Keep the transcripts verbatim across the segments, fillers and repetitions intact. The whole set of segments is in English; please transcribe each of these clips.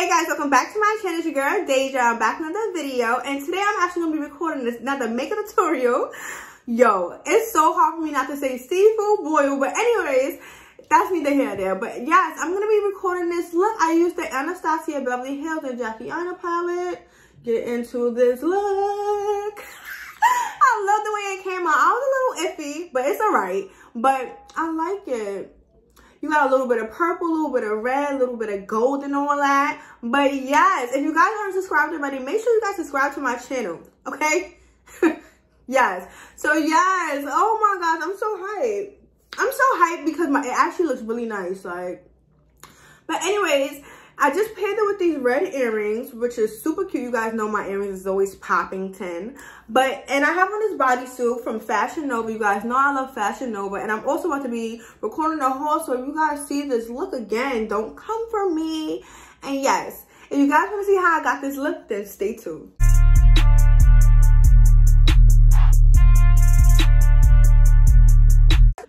Hey guys, welcome back to my channel. It's your girl Deja. I'm back with another video, and today I'm actually gonna be recording this another makeup tutorial. Yo, it's so hard for me not to say seafood boil, but anyways, that's neither here nor there. But yes, I'm gonna be recording this look. I used the Anastasia Beverly Hills and Jackie Aina palette. Get into this look. I love the way it came out. I was a little iffy, but it's alright. But I like it. You got a little bit of purple, a little bit of red, a little bit of gold and all that. But yes, if you guys aren't subscribed already, make sure you guys subscribe to my channel, okay? Yes. So yes. Oh my gosh, I'm so hyped. I'm so hyped because my it actually looks really nice. Like, but anyways, I just paired it with these red earrings, which is super cute. You guys know my earrings is always popping ten. But, and I have on this bodysuit from Fashion Nova. You guys know I love Fashion Nova. And I'm also about to be recording a haul. So if you guys see this look again, don't come for me. And yes, if you guys want to see how I got this look, then stay tuned.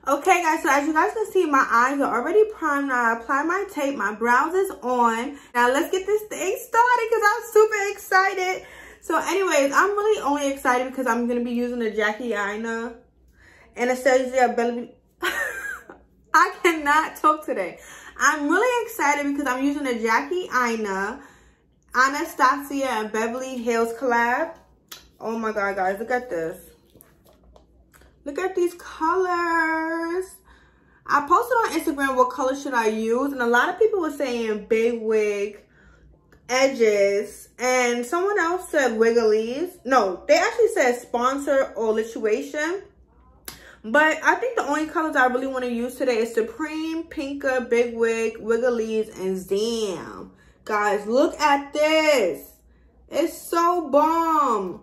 Okay guys, so as you guys can see, my eyes are already primed. Now I apply my tape, my brows is on. Now let's get this thing started because I'm super excited. So anyways, I'm really only excited because I'm going to be using the Jackie Aina Anastasia Beverly. I cannot talk today. I'm really excited because I'm using the Jackie Aina Anastasia and Beverly Hills collab. Oh my god guys, look at this. Look at these colors. I posted on Instagram what color should I use, and a lot of people were saying big wig edges, and someone else said wigglies. No, they actually said sponsor or lituation. But I think the only colors I really want to use today is Supreme, Pinka, Big Wig, Wigglies, and Zam. Guys, look at this. It's so bomb.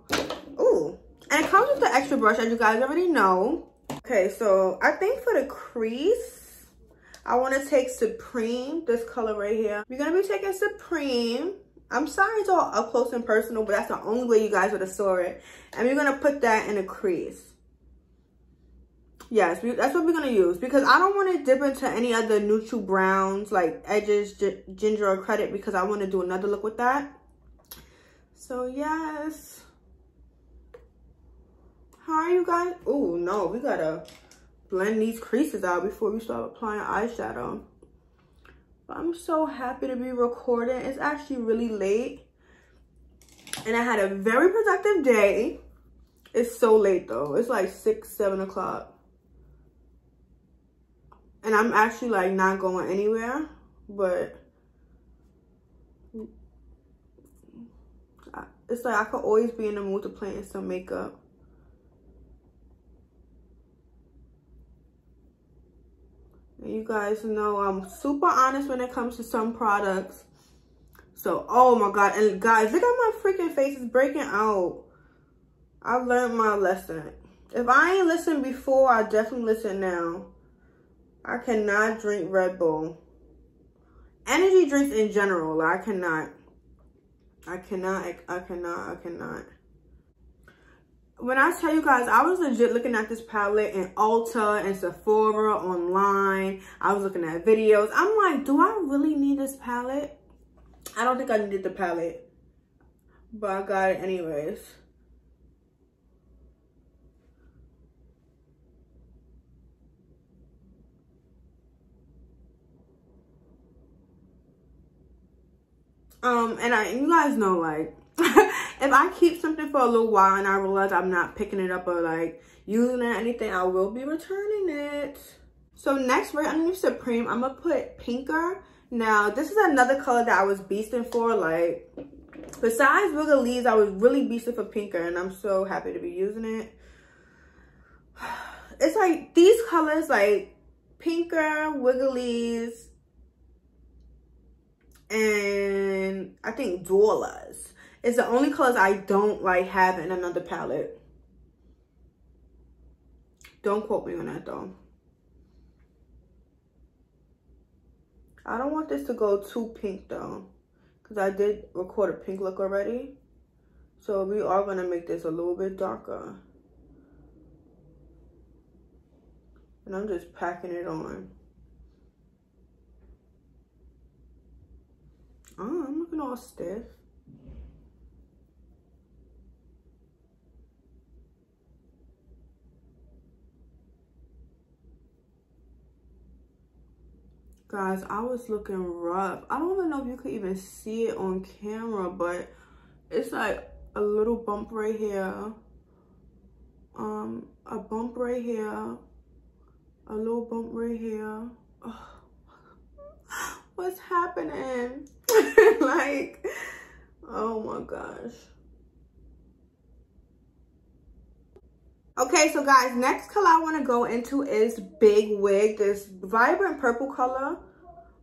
Ooh. And it comes with the extra brush, as you guys already know. Okay, so I think for the crease, I want to take Supreme, this color right here. We're going to be taking Supreme. I'm sorry it's all up close and personal, but that's the only way you guys would have saw it. And we're going to put that in a crease. Yes, we, that's what we're going to use. Because I don't want to dip into any other neutral browns, like edges, ginger, or credit, because I want to do another look with that. So, yes. How are you guys? Oh no, we gotta blend these creases out before we start applying eyeshadow. But I'm so happy to be recording. It's actually really late. And I had a very productive day. It's so late though. It's like six, seven o'clock. And I'm actually like not going anywhere, but it's like I could always be in the mood to playing some makeup. You guys know I'm super honest when it comes to some products. So, oh my god. And guys, look at my freaking face. It's breaking out. I've learned my lesson. If I ain't listened before, I definitely listen now. I cannot drink Red Bull. Energy drinks in general. Like, I cannot. I cannot. I cannot. I cannot. When I tell you guys, I was legit looking at this palette in Ulta and Sephora online. I was looking at videos. I'm like, do I really need this palette? I don't think I needed the palette, but I got it anyways. Um, and I, and you guys know, like, if I keep something for a little while and I realize I'm not picking it up or like using it or anything, I will be returning it. So next, right underneath Supreme, I'm gonna put Pinker. Now this is another color that I was beasting for. Like, besides Wigglies, I was really beasting for Pinker, and I'm so happy to be using it. It's like these colors, like Pinker, Wigglies, and I think Doulas. It's the only colors I don't like have in another palette. Don't quote me on that though. I don't want this to go too pink though, because I did record a pink look already. So we are going to make this a little bit darker. And I'm just packing it on. Oh, I'm looking not stiff. Guys, I was looking rough. I don't even know if you could even see it on camera, but it's like a little bump right here, um, a bump right here, a little bump right here. Ugh. What's happening? Like, oh my gosh. Okay, so guys, next color I want to go into is Big Wig, this vibrant purple color.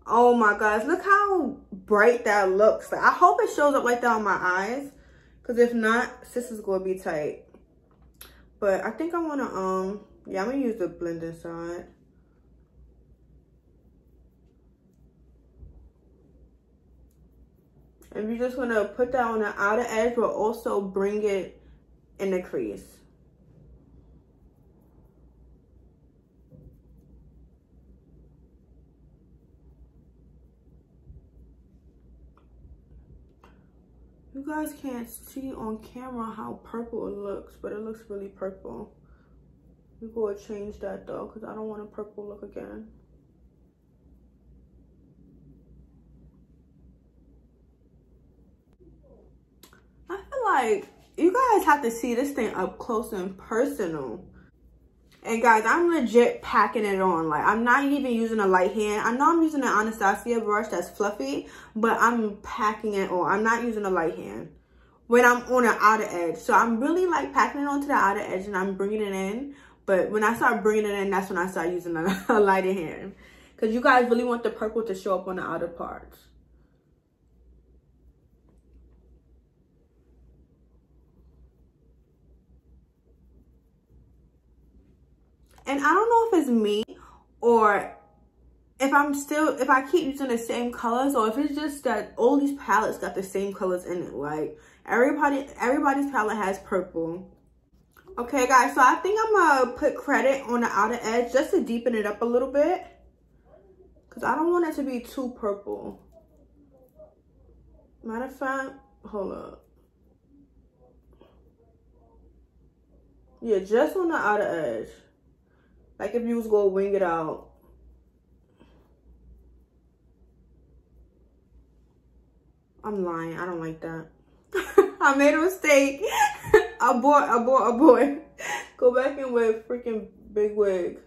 Oh my gosh, look how bright that looks. I hope it shows up like that on my eyes, because if not, sis is going to be tight. But I think I want to, um, yeah, I'm going to use the blending side. And you're just going to put that on the outer edge, but also bring it in the crease. You guys can't see on camera how purple it looks, but it looks really purple. We're going to change that though, because I don't want a purple look again. I feel like you guys have to see this thing up close and personal. And guys, I'm legit packing it on. Like, I'm not even using a light hand. I know I'm using an Anastasia brush that's fluffy, but I'm packing it on. I'm not using a light hand when I'm on the outer edge. So I'm really like packing it onto the outer edge and I'm bringing it in. But when I start bringing it in, that's when I start using a, a lighter hand. Because you guys really want the purple to show up on the outer parts. And I don't know if it's me or if I'm still, if I keep using the same colors, or if it's just that all these palettes got the same colors in it. Like everybody, everybody's palette has purple. Okay guys, so I think I'm gonna put credit on the outer edge just to deepen it up a little bit, because I don't want it to be too purple. Matter of fact, hold up. Yeah, just on the outer edge. Like if you was gonna wing it out. I'm lying, I don't like that. I made a mistake. Abort, abort, abort. Go back in with freaking Big Wig.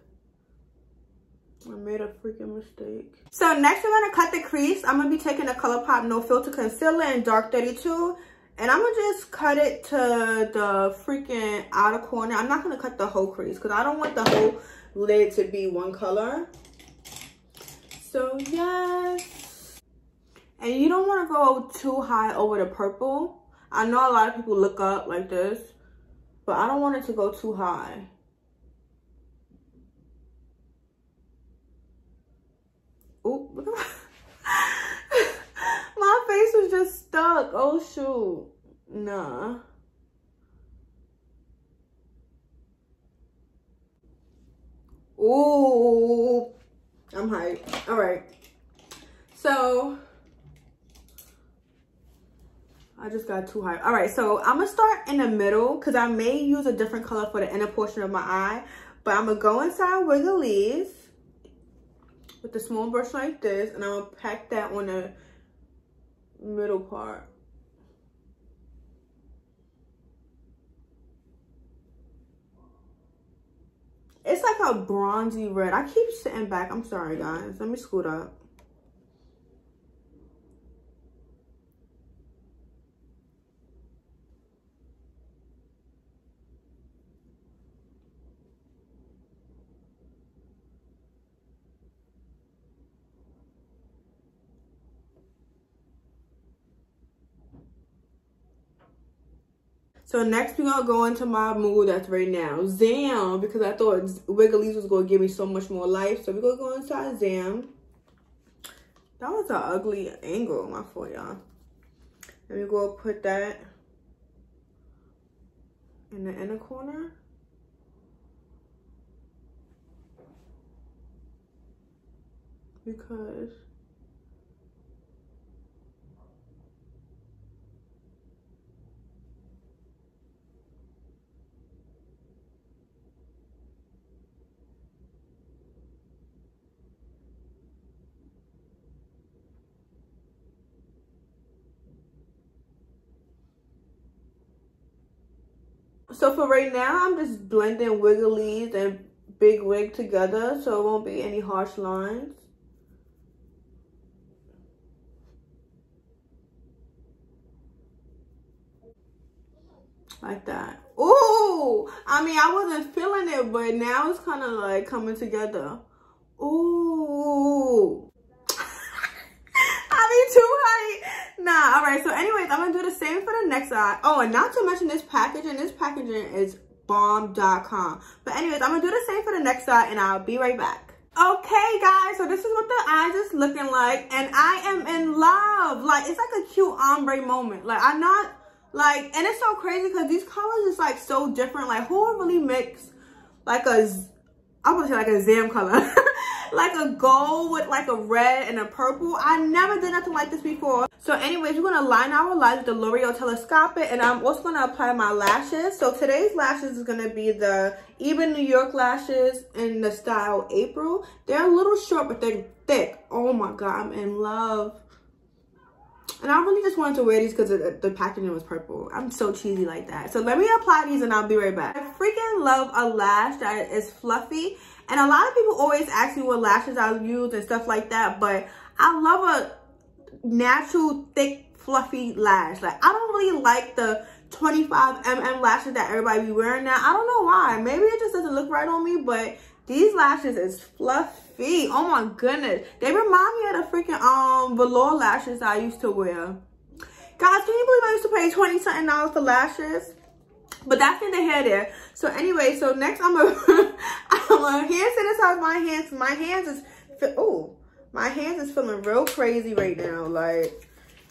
I made a freaking mistake. So next we're gonna cut the crease. I'm gonna be taking the ColourPop No Filter Concealer in Dark thirty-two. And I'm going to just cut it to the freaking outer corner. I'm not going to cut the whole crease because I don't want the whole lid to be one color. So, yes. And you don't want to go too high over the purple. I know a lot of people look up like this, but I don't want it to go too high. Oop, look at my... My face was just stuck. Oh, shoot. Nah. Ooh. I'm hyped. All right. So, I just got too hyped. All right. So, I'm going to start in the middle because I may use a different color for the inner portion of my eye. But I'm going to go inside where the leaves with a small brush like this. And I'm going to pack that on the middle part. It's like a bronzy red. I keep sitting back. I'm sorry, guys. Let me scoot up. So next we're going to go into my mood that's right now. Zam, because I thought Wiggly's was going to give me so much more life. So we're going to go inside Zam. That was an ugly angle, my fault, y'all. And we're going to put that in the inner corner. Because So for right now, I'm just blending wigglies and big wig together so it won't be any harsh lines. Like that. Ooh! I mean, I wasn't feeling it, but now it's kind of like coming together. Ooh! I be too high. Nah, alright. So anyways, I'm going to do the same for the next eye. Oh, and not to mention this packaging. This packaging is bomb dot com. But anyways, I'm going to do the same for the next eye, and I'll be right back. Okay, guys, so this is what the eyes is looking like, and I am in love. Like, it's like a cute ombre moment. Like, I'm not... Like, and it's so crazy because these colors is like so different. Like, who really mix like a, I would say like a zam color, like a gold with like a red and a purple? I never did nothing like this before. So anyways, we're gonna line our lines with the L'Oreal Telescopic, and I'm also gonna apply my lashes. So today's lashes is gonna be the Even New York lashes in the style April. They're a little short, but they're thick. Oh my God, I'm in love. And I really just wanted to wear these because the, the packaging was purple. I'm so cheesy like that. So let me apply these and I'll be right back. I freaking love a lash that is fluffy. And a lot of people always ask me what lashes I use and stuff like that. But I love a natural, thick, fluffy lash. Like, I don't really like the twenty-five millimeter lashes that everybody be wearing now. I don't know why. Maybe it just doesn't look right on me, but... these lashes is fluffy. Oh my goodness. They remind me of the freaking um velour lashes I used to wear. Guys, can you believe I used to pay twenty something dollars for lashes? But that's in the hair there. So anyway, so next I'm gonna I'm gonna hand sanitize my hands. My hands is oh, my hands is feeling real crazy right now. Like,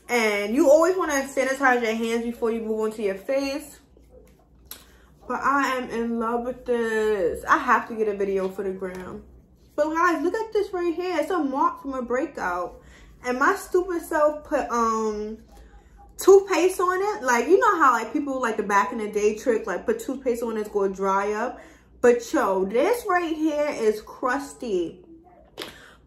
and you always wanna sanitize your hands before you move onto your face. But I am in love with this. I have to get a video for the gram. But guys, look at this right here. It's a mark from a breakout. And my stupid self put um toothpaste on it. Like, you know how like people like the back in the day trick, like put toothpaste on it, it's gonna dry up. But yo, this right here is crusty.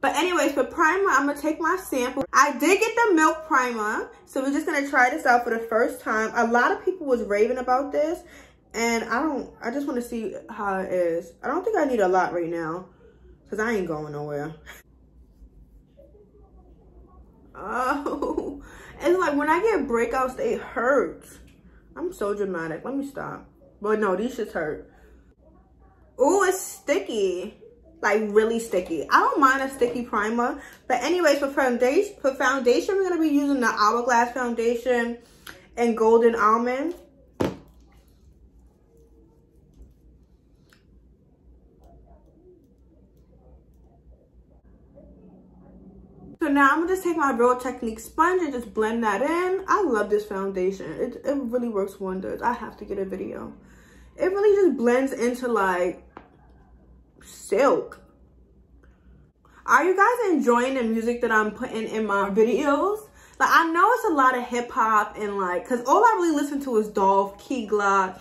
But anyways, for primer, I'm going to take my sample. I did get the Milk Primer. So we're just going to try this out for the first time. A lot of people was raving about this. And I don't, I just want to see how it is. I don't think I need a lot right now because I ain't going nowhere. Oh, it's like when I get breakouts, it hurts. I'm so dramatic. Let me stop. But no, these shits hurt. Oh, it's sticky. Like really sticky. I don't mind a sticky primer. But anyways, for foundation, for foundation, we're going to be using the Hourglass Foundation and Golden Almond. So now I'm going to just take my Real Technique sponge and just blend that in. I love this foundation. It, it really works wonders. I have to get a video. It really just blends into like silk. Are you guys enjoying the music that I'm putting in my videos? Like, I know it's a lot of hip hop and like, because all I really listen to is Dolph, Kegla,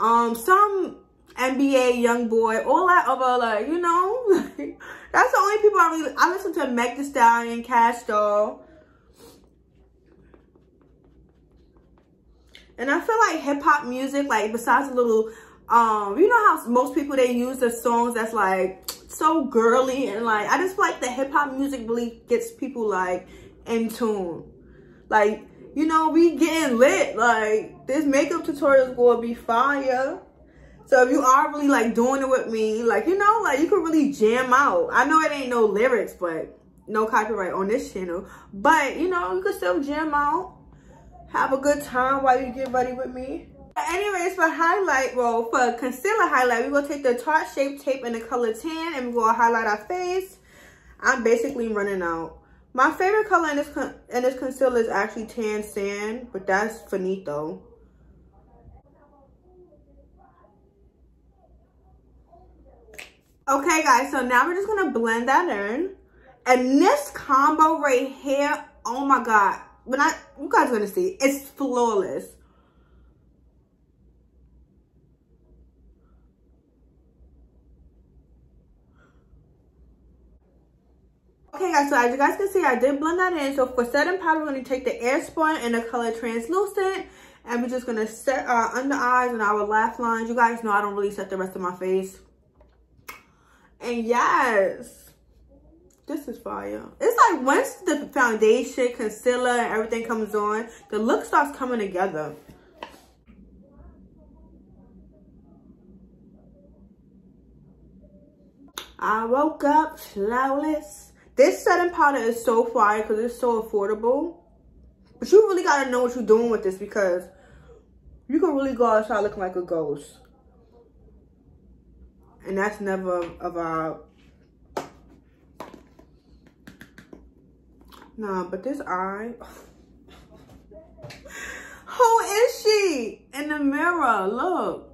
um, some... N B A, Youngboy, all that other, like, you know, that's the only people I really, I listen to Meg Thee Stallion, Cash Doll. And I feel like hip hop music, like, besides a little, um, you know how most people, they use the songs that's, like, so girly and, like, I just feel like the hip hop music really gets people, like, in tune. Like, you know, we getting lit, like, this makeup tutorial's gonna be fire. So if you are really like doing it with me, like, you know, like you could really jam out. I know it ain't no lyrics, but no copyright on this channel. But you know, you could still jam out. Have a good time while you get ready with me. But anyways, for highlight, well, for concealer highlight, we're gonna take the Tarte Shape Tape in the color tan and we're gonna highlight our face. I'm basically running out. My favorite color in this con in this concealer is actually tan sand, but that's finito. Okay, guys, so now we're just going to blend that in. And this combo right here, oh, my God. When I, you guys are going to see. It's flawless. Okay, guys, so as you guys can see, I did blend that in. So for setting powder, we're going to take the Air Spun in the color Translucent. And we're just going to set our under eyes and our laugh lines. You guys know I don't really set the rest of my face. And yes, this is fire. It's like once the foundation, concealer, and everything comes on, the look starts coming together. I woke up flawless. This setting powder is so fire because it's so affordable. But you really gotta know what you're doing with this, because you can really go outside looking like a ghost. And that's never a vibe. Nah, but this eye. Who is she in the mirror? Look.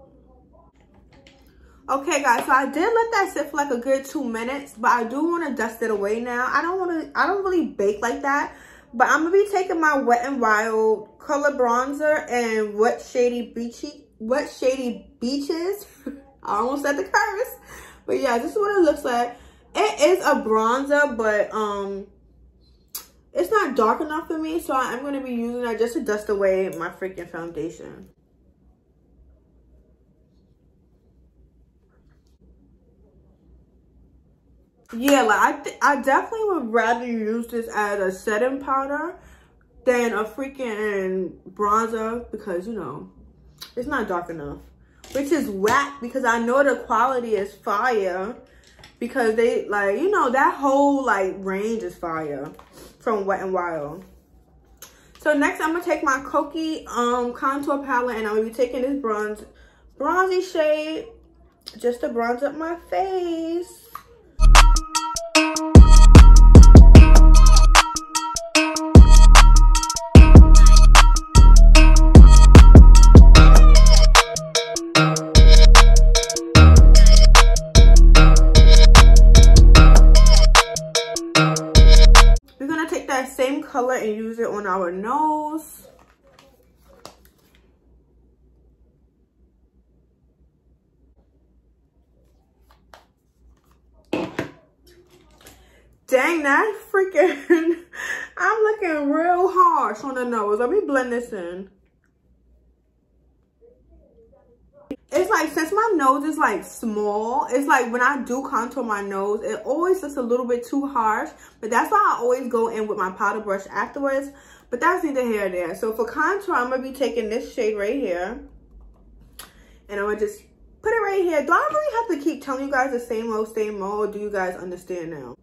Okay, guys, so I did let that sit for like a good two minutes, but I do want to dust it away now. I don't want to, I don't really bake like that. But I'm going to be taking my Wet n Wild Color Bronzer and Wet Shady Beachy, Wet Shady Beaches. I almost said the curse. But yeah, this is what it looks like. It is a bronzer, but um, it's not dark enough for me. So I'm going to be using that just to dust away my freaking foundation. Yeah, like I, th I definitely would rather use this as a setting powder than a freaking bronzer, because, you know, it's not dark enough. Which is whack, because I know the quality is fire. Because they, like, you know, that whole, like, range is fire from Wet n Wild. So next, I'm going to take my Koki um, contour palette, and I'm going to be taking this bronze, bronzy shade just to bronze up my face. We're going to take that same color and use it on our nose. Dang, that freaking, I'm looking real harsh on the nose. Let me blend this in. It's like, since my nose is like small, it's like when I do contour my nose, it always looks a little bit too harsh. But that's why I always go in with my powder brush afterwards. But that's neither here nor there. So for contour, I'm going to be taking this shade right here. And I'm going to just put it right here. Do I really have to keep telling you guys the same old, same old? Or do you guys understand now?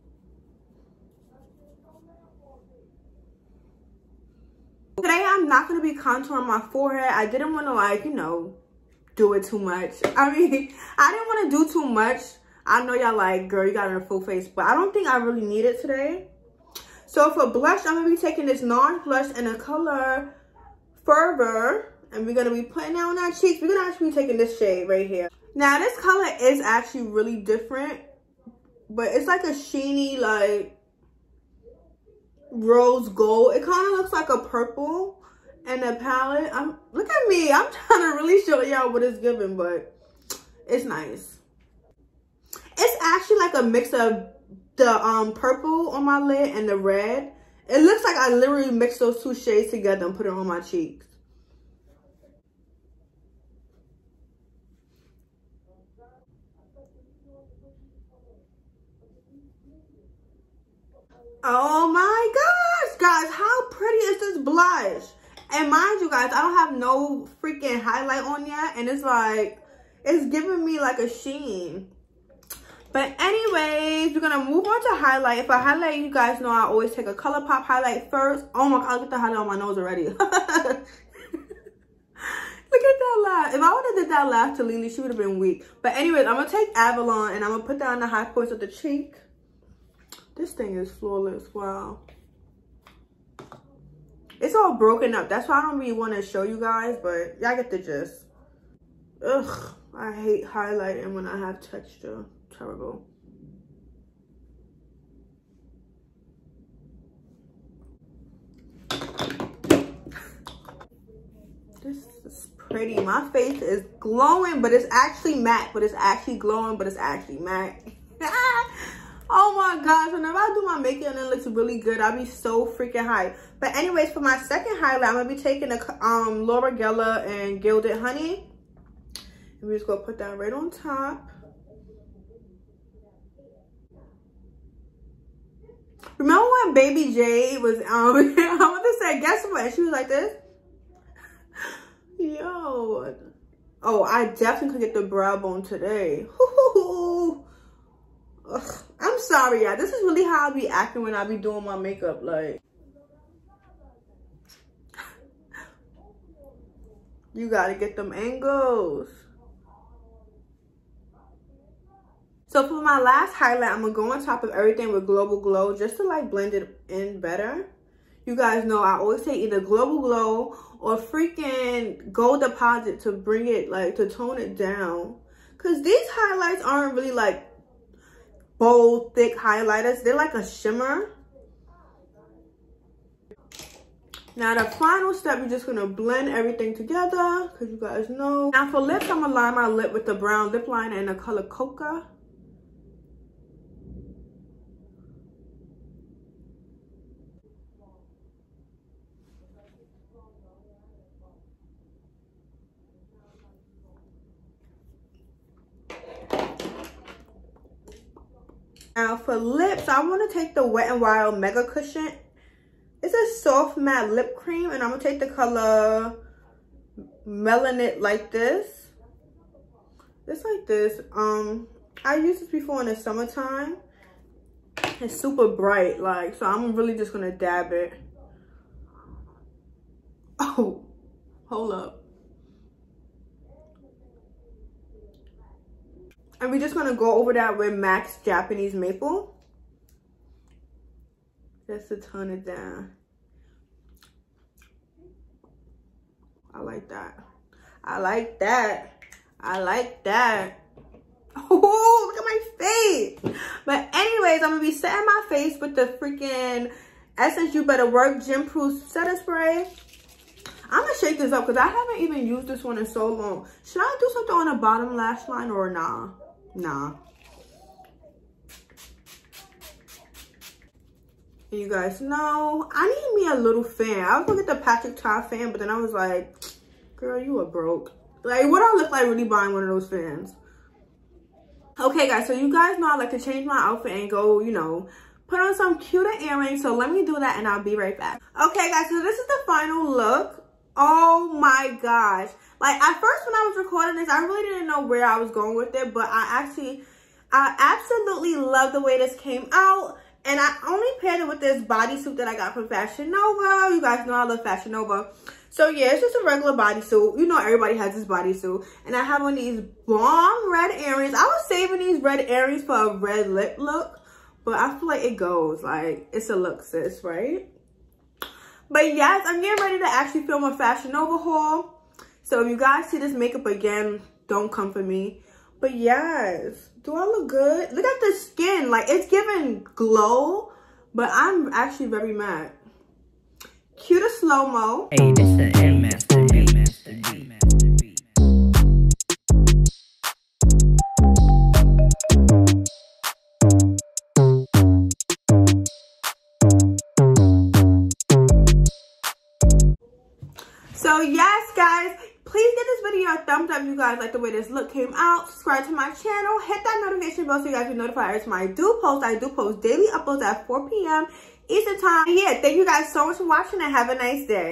Today, I'm not going to be contouring my forehead. I didn't want to, like, you know, do it too much. I mean, I didn't want to do too much. I know y'all like, girl, you got it in a full face. But I don't think I really need it today. So, for blush, I'm going to be taking this NARS blush in the color Fervor. And we're going to be putting that on our cheeks. We're going to actually be taking this shade right here. Now, this color is actually really different. But it's like a sheeny, like, rose gold. It kind of looks like a purple. And the palette, I'm look at me, I'm trying to really show y'all what it's giving, but it's nice. It's actually like a mix of the um purple on my lid and the red. It looks like I literally mixed those two shades together and put it on my cheeks. Oh my gosh, guys, how pretty is this blush? And mind you, guys, I don't have no freaking highlight on yet, and it's like, it's giving me like a sheen. But anyways, we're gonna move on to highlight. For highlight, you guys know I always take a ColourPop highlight first. Oh my god, I'll get the highlight on my nose already. Look at that laugh. If I would have did that laugh to Lily, she would have been weak. But anyways, I'm gonna take Avalon, and I'm gonna put that on the high points of the cheek. This thing is flawless. Wow. It's all broken up. That's why I don't really want to show you guys, but y'all get the gist. Ugh. I hate highlighting when I have texture. Terrible. This is pretty. My face is glowing, but it's actually matte. But it's actually glowing, but it's actually matte. Oh my gosh, whenever I do my makeup and it looks really good, I'll be so freaking hyped. But anyways, for my second highlight, I'm going to be taking a um, Laura Geller and Gilded Honey. And we're just going to put that right on top. Remember when Baby J was, um, I want to say, guess what? She was like this. Yo. Oh, I definitely could get the brow bone today. Hoo-hoo-hoo. Ugh, I'm sorry, y'all. This is really how I be acting when I be doing my makeup. Like, you gotta get them angles. So for my last highlight, I'm gonna go on top of everything with Global Glow just to like blend it in better. You guys know I always take either Global Glow or freaking Gold Deposit to bring it like to tone it down, cause these highlights aren't really like bold, thick highlighters. They're like a shimmer. Now the final step, you're just gonna blend everything together, cause you guys know. Now for lips, I'm gonna line my lip with the brown lip liner in the color Coca. Now for lips, I want to take the Wet n Wild Mega Cushion. It's a soft matte lip cream, and I'm going to take the color Melanin like this. Just like this. Um, I used this before in the summertime. It's super bright, like, so I'm really just going to dab it. Oh, hold up. And we're just going to go over that with Max Japanese Maple. Just to tone it down. I like that. I like that. I like that. Oh, look at my face. But anyways, I'm going to be setting my face with the freaking Essence You Better Work Gym Proof Setting Spray. I'm going to shake this up because I haven't even used this one in so long. Should I do something on the bottom lash line or nah? Nah. You guys know I need me a little fan. I was gonna get the Patrick Todd fan, but then I was like, girl, you are broke. Like, what I look like really buying one of those fans. Okay guys, so you guys know I like to change my outfit and go, you know, put on some cuter earrings. So let me do that and I'll be right back. Okay guys, so this is the final look. Oh my gosh, like at first when I was recording this, I really didn't know where I was going with it, but I actually I absolutely love the way this came out, and I only paired it with this bodysuit that I got from Fashion Nova. You guys know I love Fashion Nova. So yeah, it's just a regular bodysuit. You know everybody has this bodysuit. And I have on these bomb red earrings. I was saving these red earrings for a red lip look, but I feel like it goes, like, it's a look, sis, right? But yes, I'm getting ready to actually film a Fashion Nova haul. So if you guys see this makeup again, don't come for me. But yes, do I look good? Look at the skin. Like, it's giving glow, but I'm actually very mad. Cue the slow-mo. Hey, this is a M Master, M Master, M Master B. So yes guys, please give this video a thumbs up if you guys like the way this look came out. Subscribe to my channel, hit that notification bell so you guys can be notified every time I do post. I do post daily uploads at four p m Eastern time. And yeah, thank you guys so much for watching and have a nice day.